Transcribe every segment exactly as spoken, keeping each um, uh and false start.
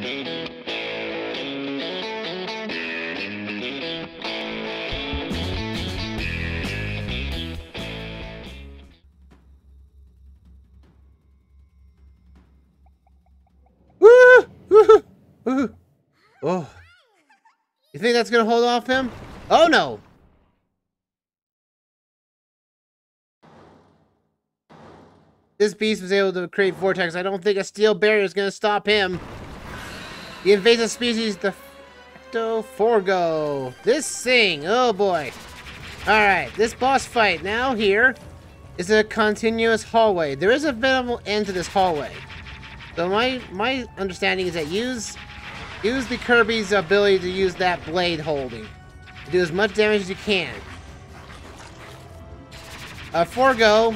Woo! Woo! Woo! Oh. You think that's gonna hold off him? Oh no! This beast was able to create vortex. I don't think a steel barrier is going to stop him. The invasive species, the Fecto Forgo. This thing, oh boy. All right, this boss fight now here is a continuous hallway. There is a minimal end to this hallway. So my my understanding is that use use the Kirby's ability to use that blade holding to do as much damage as you can. A Forgo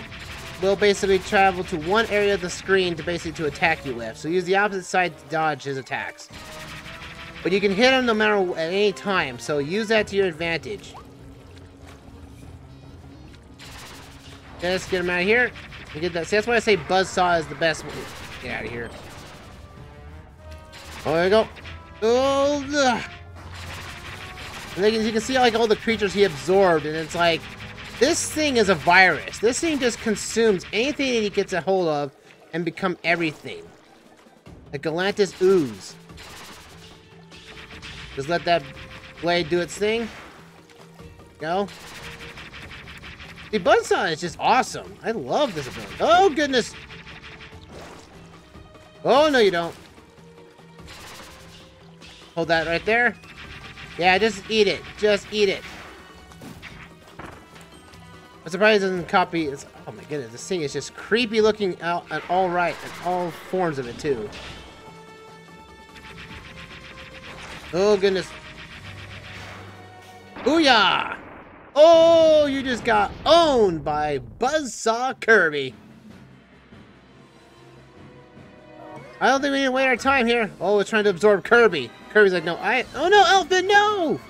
will basically travel to one area of the screen to basically to attack you with. So use the opposite side to dodge his attacks. But you can hit him no matter at any time, so use that to your advantage. Let's get him out of here. We get that. See, that's why I say Buzzsaw is the best one. Get out of here. Oh, there we go. Oh, and then you can see like all the creatures he absorbed, and it's like, this thing is a virus. This thing just consumes anything that he gets a hold of and become everything. The Galantis ooze. Just let that blade do its thing. Go. The Buzzsaw is just awesome. I love this ability. Oh, goodness. Oh, no, you don't. Hold that right there. Yeah, just eat it. Just eat it. I'm surprised it doesn't copy. It's, oh my goodness, this thing is just creepy looking out at all right, at all forms of it too. Oh goodness. Booyah! Oh, you just got owned by Buzzsaw Kirby. I don't think we need to wait our time here. Oh, it's trying to absorb Kirby. Kirby's like, no, I, oh no, Elfman, no!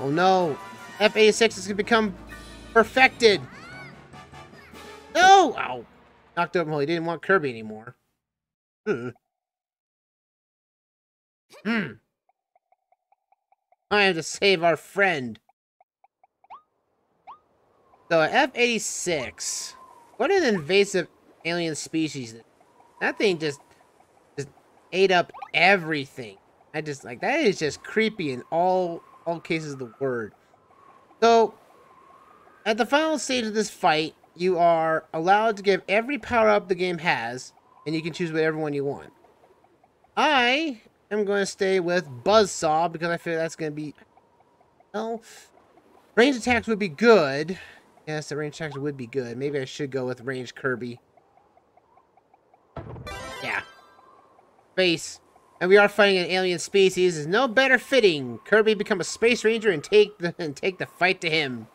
Oh no. F eighty-six is going to become perfected. No! Ow. Knocked up. Well, he didn't want Kirby anymore. Hmm. Hmm. I have to save our friend. So, F eighty-six. What an invasive alien species. That thing just, just ate up everything. I just, like, that is just creepy in all, all cases of the word. So, at the final stage of this fight, you are allowed to give every power-up the game has, and you can choose whatever one you want. I am going to stay with Buzzsaw, because I feel that's going to be... Well, range attacks would be good. Yes, the range attacks would be good. Maybe I should go with range Kirby. Yeah. Space. And we are fighting an alien species. Is no better fitting. Kirby become a space ranger and take the and take the fight to him.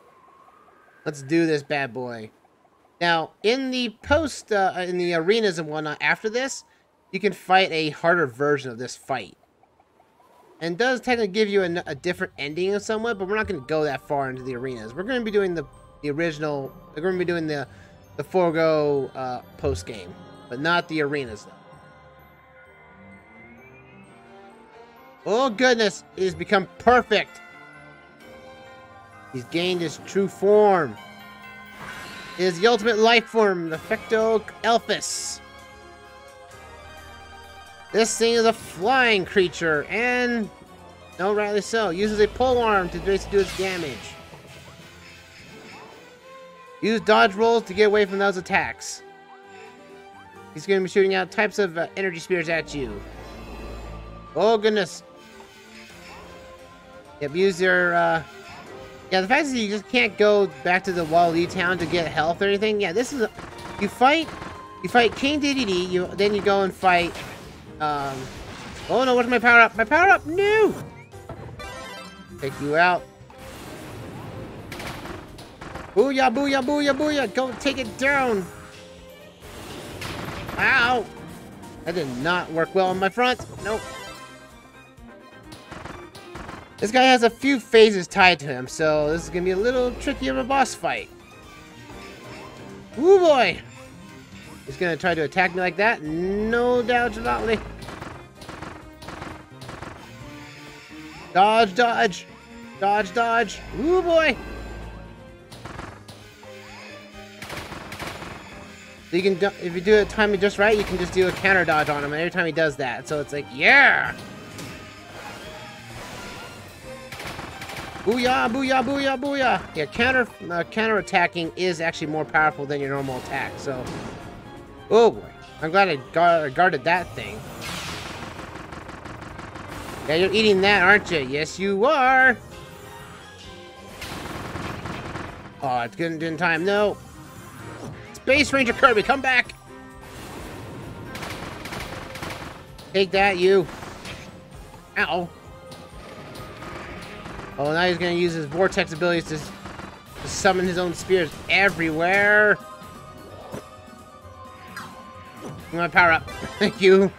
Let's do this, bad boy. Now, in the post, uh, in the arenas and whatnot, after this, you can fight a harder version of this fight, and does technically give you a, a different ending of somewhat. But we're not going to go that far into the arenas. We're going to be doing the the original. We're going to be doing the the Forgo uh, post game, but not the arenas though. Oh goodness, it has become perfect. He's gained his true form. It is the ultimate life form, the Fecto Elphys. This thing is a flying creature, and no, rightly so. Uses a pole arm to basically do its damage. Use dodge rolls to get away from those attacks. He's going to be shooting out types of uh, energy spears at you. Oh goodness. Yep, use your, uh... yeah, the fact is you just can't go back to the Wali town to get health or anything. Yeah, this is a... You fight... You fight King Dedede, you then you go and fight... Um... Oh no, what's my power-up? My power-up? No! Take you out. Booyah, booyah, booyah, booyah! Go take it down! Ow! That did not work well on my front. Nope. This guy has a few phases tied to him, so this is going to be a little tricky of a boss fight. Woo boy! He's gonna try to attack me like that. No dodge, Waddle. Dodge, dodge, dodge, dodge. Ooh boy! So you can, do if you do it timing just right, you can just do a counter dodge on him. And every time he does that, so it's like, yeah! Booyah! Booyah! Booyah! Booyah! Yeah, counter uh, counter attacking is actually more powerful than your normal attack. So, oh boy, I'm glad I guard, guarded that thing. Yeah, you're eating that, aren't you? Yes, you are. Oh, it's good in time. No, Space Ranger Kirby, come back! Take that, you! Ow! Oh, now he's gonna use his vortex abilities to, to summon his own spears everywhere. I'm gonna power up. Thank you.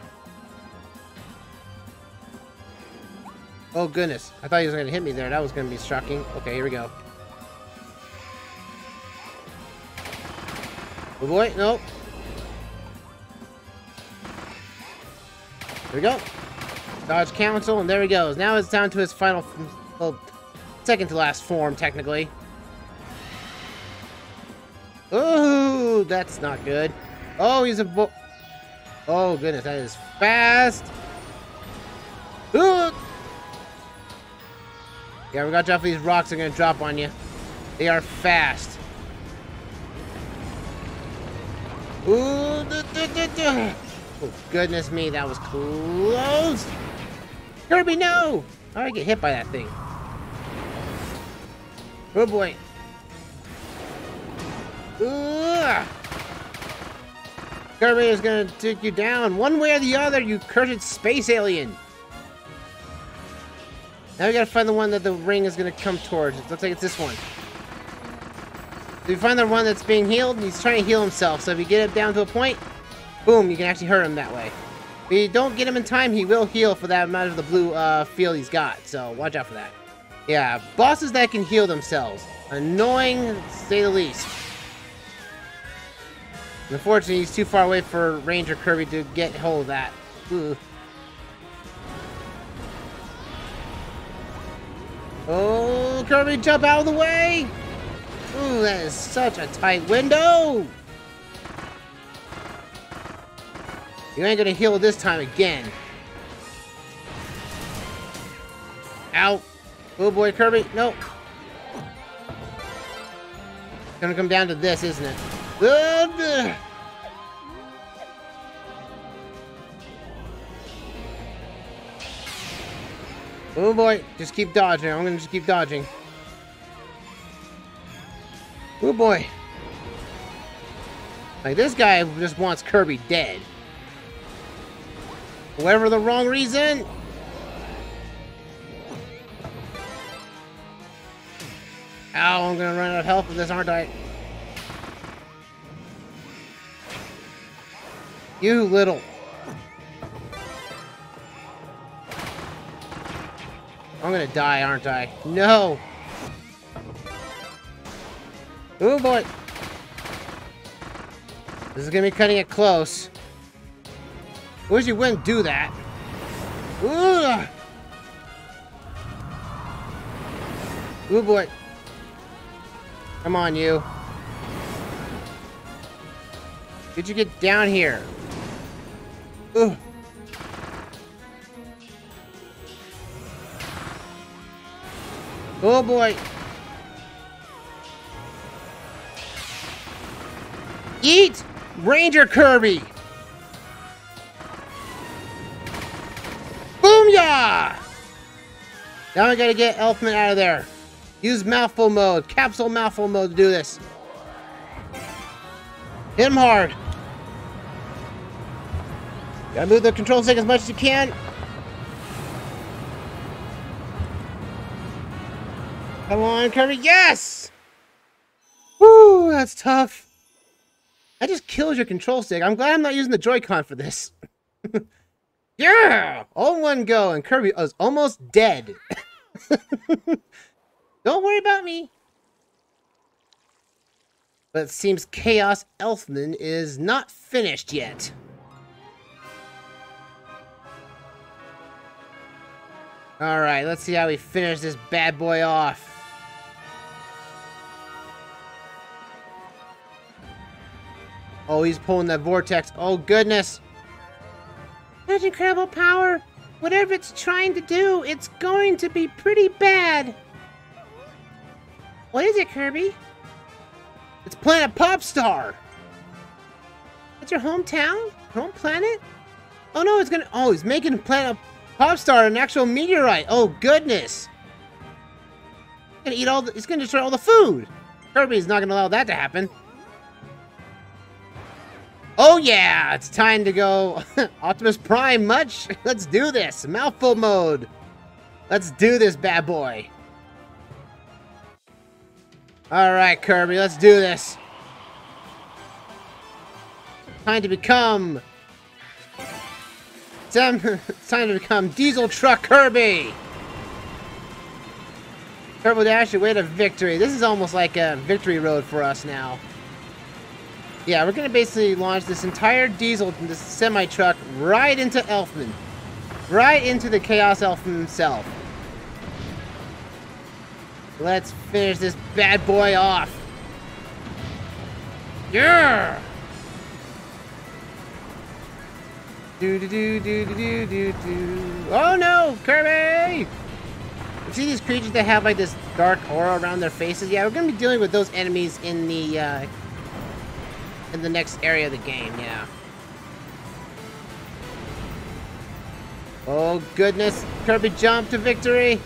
Oh goodness, I thought he was gonna hit me there. That was gonna be shocking. Okay, here we go. Oh boy, nope. Here we go. Dodge cancel, and there he goes. Now it's down to his final. Well, second to last form, technically. Ooh, that's not good. Oh, he's a bo- Oh, goodness, that is fast. Ooh! Yeah, we got to drop these rocks are going to drop on you. They are fast. Ooh, da, da, da, da. Oh, goodness me, that was close. Kirby, no! How did I get hit by that thing? Oh boy. Ugh. Kirby is going to take you down one way or the other, you cursed space alien. Now we got to find the one that the ring is going to come towards. It looks like it's this one. So you find the one that's being healed, and he's trying to heal himself. So if you get it down to a point, boom, you can actually hurt him that way. If you don't get him in time, he will heal for that amount of the blue uh, field he's got. So watch out for that. Yeah, bosses that can heal themselves. Annoying, to say the least. And unfortunately, he's too far away for Ranger Kirby to get hold of that. Ooh. Oh, Kirby, jump out of the way! Ooh, that is such a tight window! You ain't gonna heal this time again. Ow. Oh boy, Kirby. Nope. It's gonna come down to this, isn't it? Ugh. Oh boy. Just keep dodging. I'm gonna just keep dodging. Oh boy. Like, this guy just wants Kirby dead. Whatever the wrong reason. Ow, I'm gonna run out of health with this, aren't I? You little. I'm gonna die, aren't I? No. Oh boy. This is gonna be cutting it close. Wish you wouldn't do that. Ooh. Ooh boy. Come on, you. Did you get down here? Ooh. Oh boy. Eat Ranger Kirby. Now we gotta get Elfman out of there. Use mouthful mode, capsule mouthful mode to do this. Hit him hard. Gotta move the control stick as much as you can. Come on, Kirby. Yes! Woo, that's tough. I just killed your control stick. I'm glad I'm not using the Joy-Con for this. Yeah! All one go, and Kirby is almost dead. Don't worry about me. But it seems Chaos Elfman is not finished yet. Alright, let's see how we finish this bad boy off. Oh, he's pulling that vortex. Oh, goodness. That's incredible power. Whatever it's trying to do, it's going to be pretty bad. What is it, Kirby? It's Planet Popstar. That's your hometown? Your home planet? Oh, no, it's gonna... Oh, he's making Planet Popstar an actual meteorite. Oh, goodness. He's gonna eat all the... He's gonna destroy all the food. Kirby's not gonna allow that to happen. Oh yeah, it's time to go Optimus Prime much. Let's do this. Mouthful mode. Let's do this bad boy. All right, Kirby, let's do this. Time to become It's time to become Diesel Truck Kirby. Turbo Dash, your way to victory. This is almost like a victory road for us now. Yeah, we're gonna basically launch this entire diesel, this semi-truck, right into Elfman. Right into the Chaos Elfman himself. Let's finish this bad boy off. Yeah! Do do do do do do do. Oh no, Kirby! You see these creatures that have like this dark aura around their faces? Yeah, we're gonna be dealing with those enemies in the uh in the next area of the game, yeah. Oh goodness, Kirby jump to victory.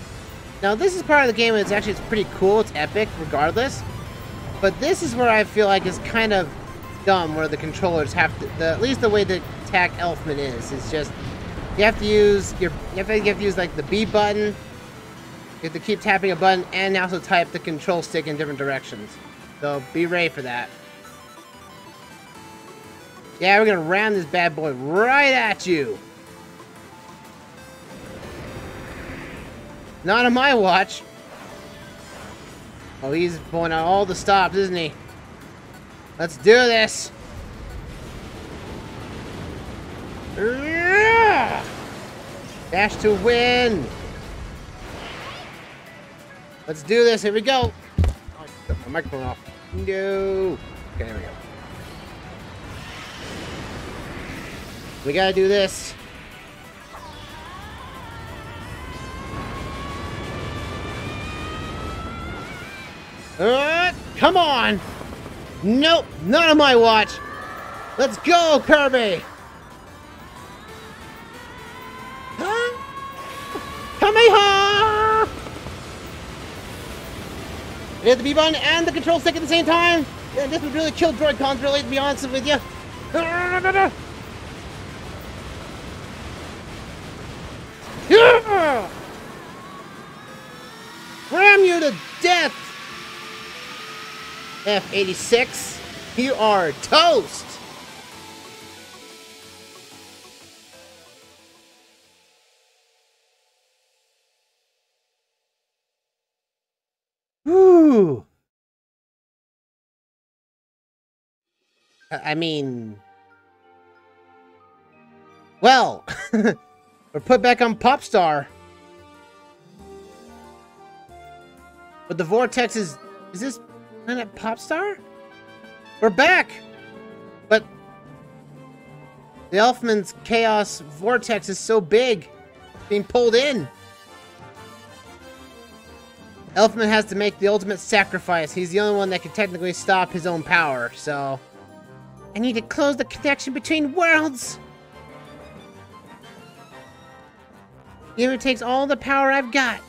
Now this is part of the game that's actually it's pretty cool, it's epic regardless. But this is where I feel like it's kind of dumb where the controllers have to, the, at least the way the attack Elfman is, it's just, you have to use your, you have to, you have to use like the B button, you have to keep tapping a button and also type the control stick in different directions. So be ready for that. Yeah, we're gonna ram this bad boy right at you. Not on my watch. Oh, he's pulling out all the stops, isn't he? Let's do this. Dash to win. Let's do this. Here we go. Oh, I took my microphone off. No. Okay, there we go. We gotta do this. Uh, come on! Nope, not on my watch. Let's go, Kirby! Huh? Kamehameha! You hit the B button and the control stick at the same time. Yeah, this would really kill droid cons, really, to be honest with you. Yeah! Ram you to death! F eighty-six, you are toast! Whew! I mean... Well! Or put back on Popstar. But the vortex is... Is this Planet Popstar? We're back! But... The Elfman's Chaos Vortex is so big. It's being pulled in. Elfman has to make the ultimate sacrifice. He's the only one that can technically stop his own power, so... I need to close the connection between worlds! It takes all the power I've got.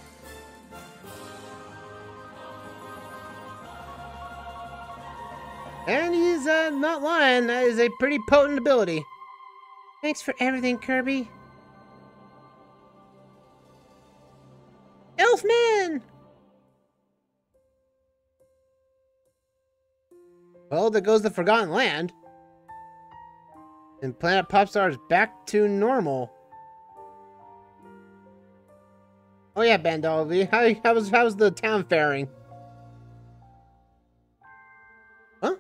And he's uh, not lying. That is a pretty potent ability. Thanks for everything, Kirby. Elfman! Well, there goes the Forgotten Land. And Planet Popstar is back to normal. Oh yeah, Bandolby. How, how was how's the town faring? Huh?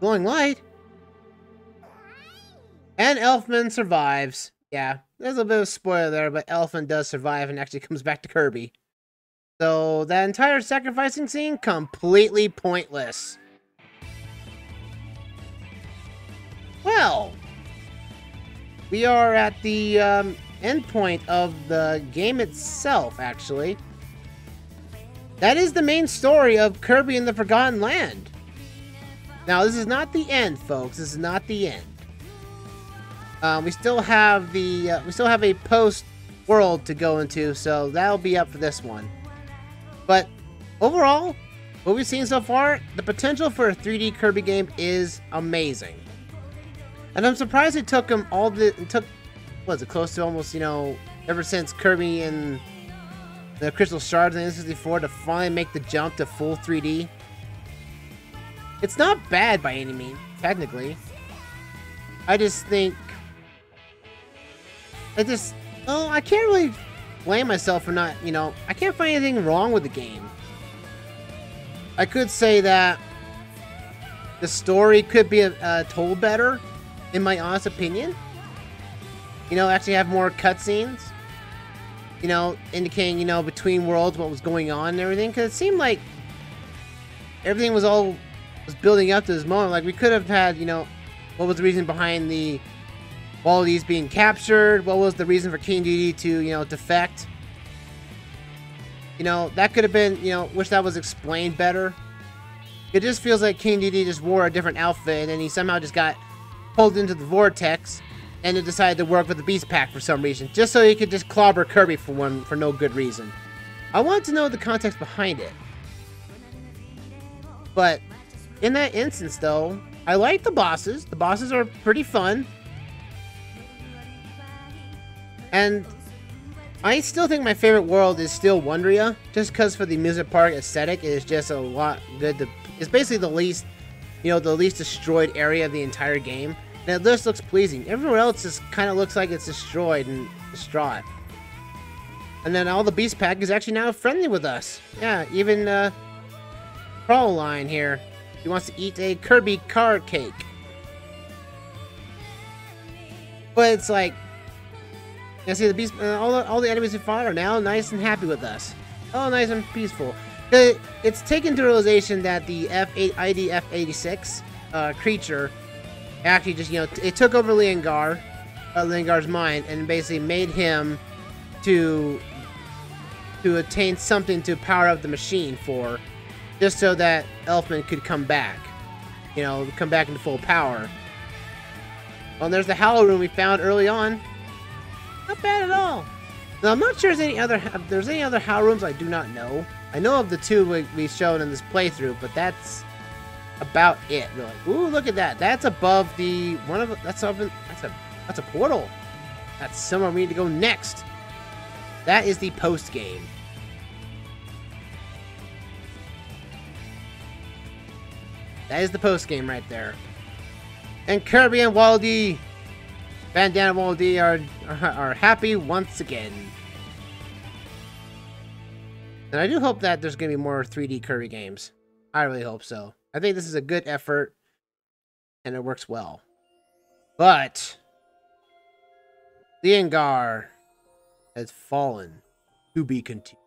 glowing light. And Elfman survives. Yeah, there's a bit of a spoiler there, but Elfman does survive and actually comes back to Kirby. So that entire sacrificing scene, completely pointless. Well, we are at the um, end point of the game itself, actually. That is the main story of Kirby and the Forgotten Land. Now, this is not the end, folks. This is not the end. Um, we still have the uh, we still have a post world to go into, so that'll be up for this one. But overall, what we've seen so far, the potential for a three D Kirby game is amazing. And I'm surprised it took him all the it took what is it close to almost, you know, ever since Kirby and the Crystal Shards and N sixty-four to finally make the jump to full three D. It's not bad by any means, technically. I just think I just oh, I can't really blame myself for not, you know, I can't find anything wrong with the game. I could say that the story could be uh, told better, in my honest opinion. You know, actually have more cutscenes. You know, indicating, you know, between worlds what was going on and everything. Because it seemed like everything was all was building up to this moment. Like, we could have had, you know, what was the reason behind the Waddle Dees being captured? What was the reason for King Dedede to, you know, defect? You know, that could have been, you know, wish that was explained better. It just feels like King Dedede just wore a different outfit and he somehow just got pulled into the vortex and then decided to work with the Beast Pack for some reason, just so he could just clobber Kirby for one for no good reason. I wanted to know the context behind it. But in that instance though, I like the bosses. The bosses are pretty fun. And I still think my favorite world is still Wondria, just because for the amusement park aesthetic, it is just a lot good to, it's basically the least, you know, the least destroyed area of the entire game. And it just looks pleasing. Everywhere else just kind of looks like it's destroyed and distraught. And then all the Beast Pack is actually now friendly with us. Yeah, even uh, Crawl Lion here. He wants to eat a Kirby car cake. But it's like, you see the beast, uh, all, the, all the enemies we fought are now nice and happy with us. Oh, nice and peaceful. It, it's taken to realization that the F eight, I D F eighty-six uh, creature actually just, you know, it took over Leongar, uh, Leongar's mind, and basically made him to to attain something to power up the machine for, just so that Elfman could come back, you know, come back into full power. Well, and there's the Hallow Room we found early on. Not bad at all. Now I'm not sure there's any other if there's any other Howl Rooms I do not know. I know of the two we, we showed in this playthrough, but that's about it really. Ooh, look at that! That's above the one of that's up in, that's a that's a portal. That's somewhere we need to go next. That is the post game. That is the post game right there. And Kirby and Waddle Dee, Bandana Waldy are, are are happy once again. And I do hope that there's going to be more three D Kirby games. I really hope so. I think this is a good effort, and it works well. But Leongar has fallen. To be continued.